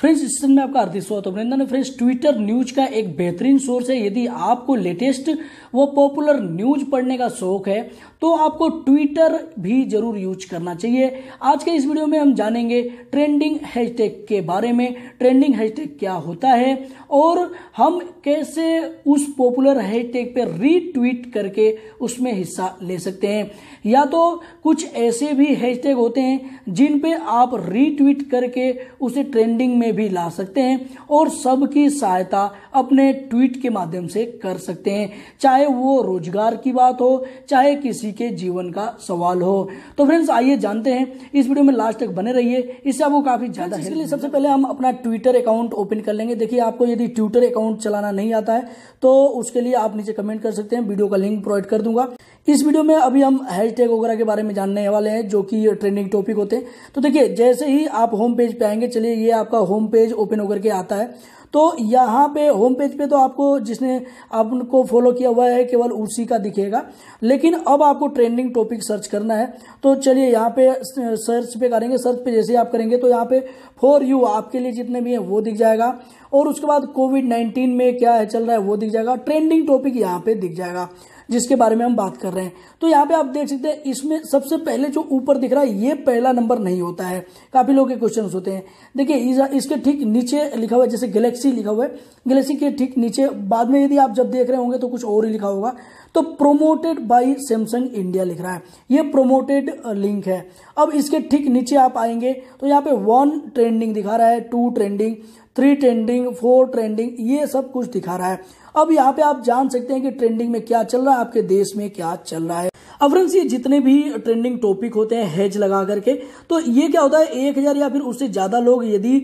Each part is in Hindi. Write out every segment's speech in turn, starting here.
फ्रेंड्स इस में आपका हार्दिक स्वागत है अभिनंदन। फ्रेंड्स ट्विटर न्यूज का एक बेहतरीन सोर्स है। यदि आपको लेटेस्ट व पॉपुलर न्यूज पढ़ने का शौक है तो आपको ट्विटर भी जरूर यूज करना चाहिए। आज के इस वीडियो में हम जानेंगे ट्रेंडिंग हैशटैग के बारे में, ट्रेंडिंग हैशटैग क्या होता है और हम कैसे उस पॉपुलर हैशटैग पर रीट्वीट करके उसमें हिस्सा ले सकते हैं, या तो कुछ ऐसे भी हैशटैग होते हैं जिन पे आप रीट्वीट करके उसे ट्रेंडिंग में भी ला सकते हैं और सबकी सहायता अपने ट्वीट के माध्यम से कर सकते हैं, चाहे वो रोजगार की बात हो, चाहे किसी के जीवन का सवाल हो। तो फ्रेंड्स आइए जानते हैं, इस वीडियो में लास्ट तक बने रहिए, इससे आपको काफी ज्यादा हेल्प मिलेगी। सबसे पहले हम अपना ट्विटर अकाउंट ओपन कर लेंगे। देखिए आपको यदि ट्विटर अकाउंट चलाना नहीं आता है तो उसके लिए आप नीचे कमेंट कर सकते हैं, वीडियो का लिंक प्रोवाइड कर दूंगा। इस वीडियो में अभी हम हैशटैग वगैरह के बारे में जानने वाले हैं जो कि ट्रेंडिंग टॉपिक होते हैं। तो देखिए जैसे ही आप होम पेज पे आएंगे, चलिए ये आपका होम पेज ओपन होकर के आता है। तो यहाँ पे होम पेज पे तो आपको जिसने आपको फॉलो किया हुआ है केवल उसी का दिखेगा, लेकिन अब आपको ट्रेंडिंग टॉपिक सर्च करना है। तो चलिए यहाँ पे सर्च पे करेंगे। सर्च पे जैसे ही आप करेंगे तो यहाँ पे फॉर यू आपके लिए जितने भी हैं वो दिख जाएगा, और उसके बाद कोविड-19 में क्या है चल रहा है वो दिख जाएगा, ट्रेंडिंग टॉपिक यहाँ पे दिख जाएगा जिसके बारे में हम बात कर रहे हैं। तो यहाँ पे आप देख सकते हैं इसमें सबसे पहले जो ऊपर दिख रहा है ये पहला नंबर नहीं होता है, काफी लोगों के क्वेश्चंस होते हैं। देखिए इसके ठीक नीचे लिखा हुआ है, जैसे गैलेक्सी लिखा हुआ है, गैलेक्सी के ठीक नीचे बाद में यदि आप जब देख रहे होंगे तो कुछ और ही लिखा होगा। तो प्रोमोटेड बाय सैमसंग इंडिया लिख रहा है, ये प्रोमोटेड लिंक है। अब इसके ठीक नीचे आप आएंगे तो यहाँ पे 1 ट्रेंडिंग दिखा रहा है, 2 ट्रेंडिंग, 3 ट्रेंडिंग, 4 ट्रेंडिंग, ये सब कुछ दिखा रहा है। अब यहाँ पे आप जान सकते हैं कि ट्रेंडिंग में क्या चल रहा है, आपके देश में क्या चल रहा है। अब फ्रेंड्स ये जितने भी ट्रेंडिंग टॉपिक होते हैं हैज लगा करके, तो ये क्या होता है 1000 या फिर उससे ज़्यादा लोग यदि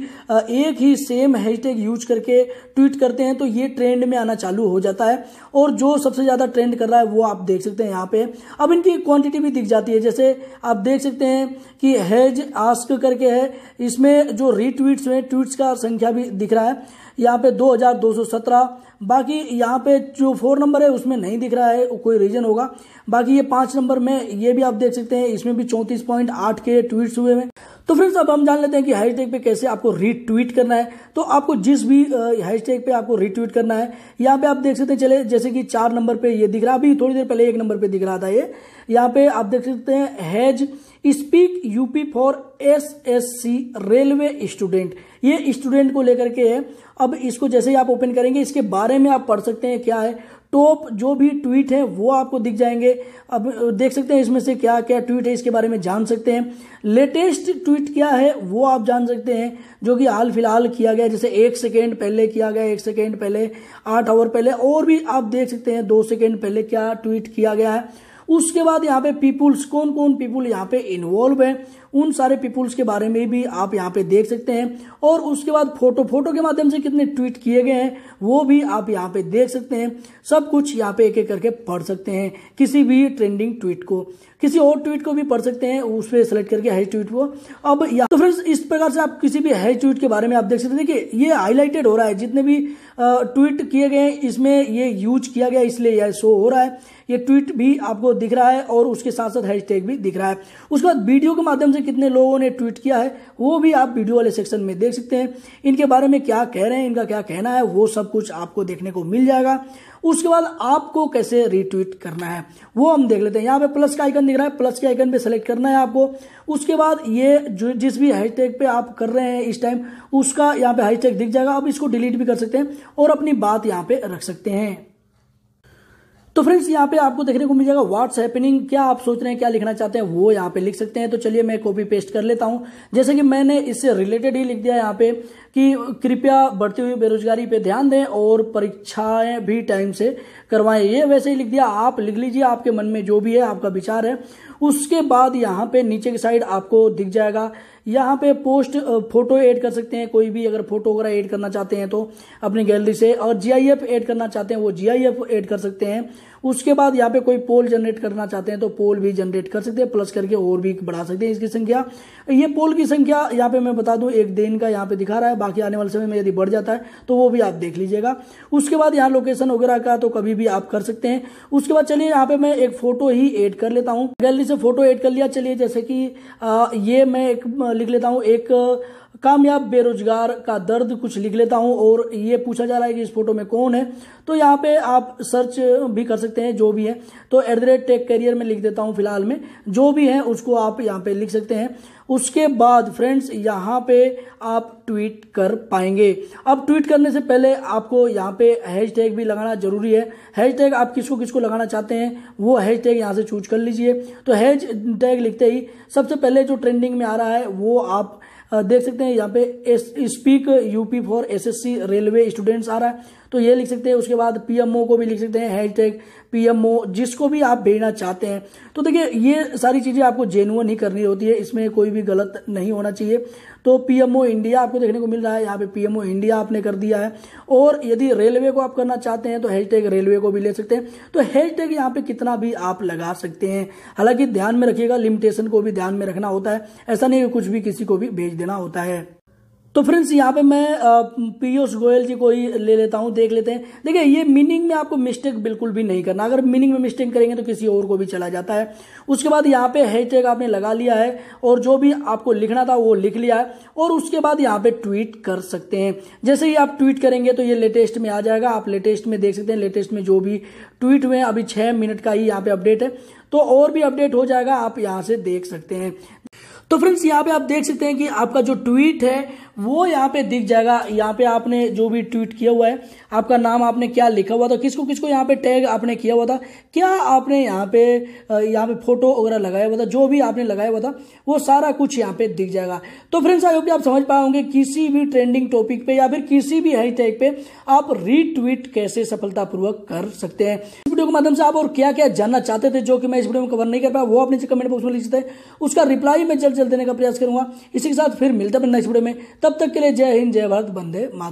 एक ही सेम हैशटैग यूज करके ट्वीट करते हैं तो ये ट्रेंड में आना चालू हो जाता है, और जो सबसे ज़्यादा ट्रेंड कर रहा है वो आप देख सकते हैं यहाँ पे। अब इनकी क्वांटिटी भी दिख जाती है, जैसे आप देख सकते हैं कि हैज आस्क करके है, इसमें जो रीट्वीट्स हैं ट्वीट्स का संख्या भी दिख रहा है यहाँ पे 2217। बाकी यहाँ पे जो 4 नंबर है उसमें नहीं दिख रहा है, कोई रीजन होगा। बाकी ये 5 नंबर में ये भी आप देख सकते हैं, इसमें भी 34.8 के ट्वीट्स हुए हैं। तो फ्रेंड्स अब हम जान लेते हैं कि हैशटैग पे कैसे आपको रीट्वीट करना है। तो आपको जिस भी हैशटैग पे आपको रीट्वीट करना है यहाँ पे आप देख सकते हैं, चले जैसे कि 4 नंबर पे ये दिख रहा है, अभी थोड़ी देर पहले 1 नंबर पे दिख रहा था ये। यहाँ पे आप देख सकते हैं hash speak up for SSC railway student, ये स्टूडेंट को लेकर के है। अब इसको जैसे ही आप ओपन करेंगे इसके बारे में आप पढ़ सकते हैं क्या है, टॉप जो भी ट्वीट है वो आपको दिख जाएंगे। अब देख सकते हैं इसमें से क्या क्या ट्वीट है इसके बारे में जान सकते हैं, लेटेस्ट ट्वीट क्या है वो आप जान सकते हैं जो कि हाल फिलहाल किया गया, जैसे 1 सेकेंड पहले किया गया, 1 सेकेंड पहले, 8 आवर पहले, और भी आप देख सकते हैं 2 सेकेंड पहले क्या ट्वीट किया गया है। उसके बाद यहाँ पे पीपुल्स, कौन कौन पीपुल यहाँ पे इन्वॉल्व है उन सारे पीपुल्स के बारे में भी आप यहाँ पे देख सकते हैं, और उसके बाद फोटो के माध्यम से कितने ट्वीट किए गए हैं वो भी आप यहाँ पे देख सकते हैं। सब कुछ यहाँ पे एक एक करके पढ़ सकते हैं, किसी भी ट्रेंडिंग ट्वीट को, किसी और ट्वीट को भी पढ़ सकते हैं उस पर सेलेक्ट करके हैश ट्वीट को। अब यहाँ तो फ्रेंड्स इस प्रकार से आप किसी भी हैश ट्वीट के बारे में आप देख सकते हैं। देखिए ये हाईलाइटेड हो रहा है, जितने भी ट्वीट किए गए हैं इसमें ये यूज किया गया इसलिए यह शो हो रहा है, ये ट्वीट भी आपको दिख रहा है और उसके साथ साथ हैशटैग भी दिख रहा है। उसके बाद वीडियो के माध्यम से कितने लोगों ने ट्वीट किया है वो भी आप वीडियो वाले सेक्शन में देख सकते हैं, इनके बारे में क्या कह रहे हैं, इनका क्या कहना है, वो सब कुछ आपको देखने को मिल जाएगा। उसके बाद आपको कैसे रीट्वीट करना है वो हम देख लेते हैं। यहाँ पे प्लस का आइकन दिख रहा है, प्लस के आइकन पे सेलेक्ट करना है आपको। उसके बाद ये जो जिस भी हैशटैग पे आप कर रहे हैं इस टाइम उसका यहाँ पे हैशटैग दिख जाएगा। आप इसको डिलीट भी कर सकते हैं और अपनी बात यहाँ पे रख सकते हैं। तो फ्रेंड्स यहाँ पे आपको देखने को मिल जाएगा व्हाट्स हैपनिंग, क्या आप सोच रहे हैं क्या लिखना चाहते हैं वो यहाँ पे लिख सकते हैं। तो चलिए मैं कॉपी पेस्ट कर लेता हूँ, जैसे कि मैंने इससे रिलेटेड ही लिख दिया यहाँ पे कि कृपया बढ़ती हुई बेरोजगारी पे ध्यान दें और परीक्षाएं भी टाइम से करवाएं, ये वैसे ही लिख दिया। आप लिख लीजिए आपके मन में जो भी है आपका विचार है। उसके बाद यहाँ पे नीचे की साइड आपको दिख जाएगा, यहाँ पे पोस्ट फोटो ऐड कर सकते हैं, कोई भी अगर फोटो वगैरह ऐड करना चाहते हैं तो अपनी गैलरी से, और GIF ऐड करना चाहते हैं वो GIF ऐड कर सकते हैं। उसके बाद यहाँ पे कोई पोल जनरेट करना चाहते हैं तो पोल भी जनरेट कर सकते हैं, प्लस करके और भी बढ़ा सकते हैं इसकी संख्या। ये पोल की संख्या यहाँ पे मैं बता दूं 1 दिन का यहाँ पे दिखा रहा है, बाकी आने वाले समय में यदि बढ़ जाता है तो वो भी आप देख लीजिएगा। उसके बाद यहाँ लोकेशन वगैरह का तो कभी भी आप कर सकते हैं। उसके बाद चलिए यहाँ पे मैं एक फोटो ही एड कर लेता हूँ, गैलरी से फोटो एड कर लिया। चलिए जैसे कि ये मैं लिख लेता हूँ, एक कामयाब बेरोजगार का दर्द कुछ लिख लेता हूं और ये पूछा जा रहा है कि इस फोटो में कौन है, तो यहाँ पे आप सर्च भी कर सकते हैं जो भी है, तो @टेक कैरियर में लिख देता हूं फिलहाल में, जो भी है उसको आप यहाँ पे लिख सकते हैं। उसके बाद फ्रेंड्स यहाँ पे आप ट्वीट कर पाएंगे। अब ट्वीट करने से पहले आपको यहाँ पे हैशटैग भी लगाना जरूरी है। हैशटैग आप किसको किसको लगाना चाहते हैं वो हैशटैग यहाँ से चूज कर लीजिए। तो हैशटैग लिखते ही सबसे पहले जो ट्रेंडिंग में आ रहा है वो आप देख सकते हैं। यहाँ पे speak up for SSC railway students आ रहा है, तो ये लिख सकते हैं। उसके बाद पीएमओ को भी लिख सकते हैं, हैशटैग पीएमओ, जिसको भी आप भेजना चाहते हैं। तो देखिए ये सारी चीज़ें आपको जेन्युइन ही करनी होती है, इसमें कोई भी गलत नहीं होना चाहिए। तो पीएमओ इंडिया आपको देखने को मिल रहा है, यहाँ पे पीएमओ इंडिया आपने कर दिया है। और यदि रेलवे को आप करना चाहते हैं तो हैशटैग रेलवे को भी ले सकते हैं। तो हैशटैग यहाँ पे कितना भी आप लगा सकते हैं, हालांकि ध्यान में रखिएगा, लिमिटेशन को भी ध्यान में रखना होता है, ऐसा नहीं कुछ भी किसी को भी भेज देना होता है। तो फ्रेंड्स यहाँ पे मैं पीयूष गोयल जी को ही ले लेता हूँ, देख लेते हैं। देखिए ये मीनिंग में आपको मिस्टेक बिल्कुल भी नहीं करना, अगर मीनिंग में मिस्टेक करेंगे तो किसी और को भी चला जाता है। उसके बाद यहाँ पे हैशटैग आपने लगा लिया है और जो भी आपको लिखना था वो लिख लिया है। और उसके बाद यहाँ पे ट्वीट कर सकते हैं। जैसे ही आप ट्वीट करेंगे तो ये लेटेस्ट में आ जाएगा, आप लेटेस्ट में देख सकते हैं। लेटेस्ट में जो भी ट्वीट हुए हैं, अभी 6 मिनट का ही यहाँ पे अपडेट है, तो और भी अपडेट हो जाएगा, आप यहाँ से देख सकते हैं। तो फ्रेंड्स यहाँ पे आप देख सकते हैं कि आपका जो ट्वीट है वो यहाँ पे दिख जाएगा। यहाँ पे आपने जो भी ट्वीट किया हुआ है, आपका नाम आपने क्या लिखा हुआ था, किसको किसको यहाँ पे टैग आपने किया हुआ था, क्या आपने यहाँ पे फोटो वगैरह लगाया हुआ था, जो भी आपने लगाया हुआ था वो सारा कुछ यहाँ पे दिख जाएगा। तो फ्रेंड्स आई होप आप समझ पाए होंगे किसी भी ट्रेंडिंग टॉपिक पे या फिर किसी भी हैशटैग पे आप रीट्वीट कैसे सफलतापूर्वक कर सकते हैं। इस वीडियो के माध्यम से आप और क्या क्या जानना चाहते थे जो कि मैं इस वीडियो में कवर नहीं कर पाया वो आप नीचे कमेंट बॉक्स में लिख सकते हैं। उसका रिप्लाई मैं जल्द देने का प्रयास करूंगा। इसी के साथ फिर मिलते हैं नेक्स्ट वीडियो में, तब तक के लिए जय हिंद, जय भारत, वंदे मातरम।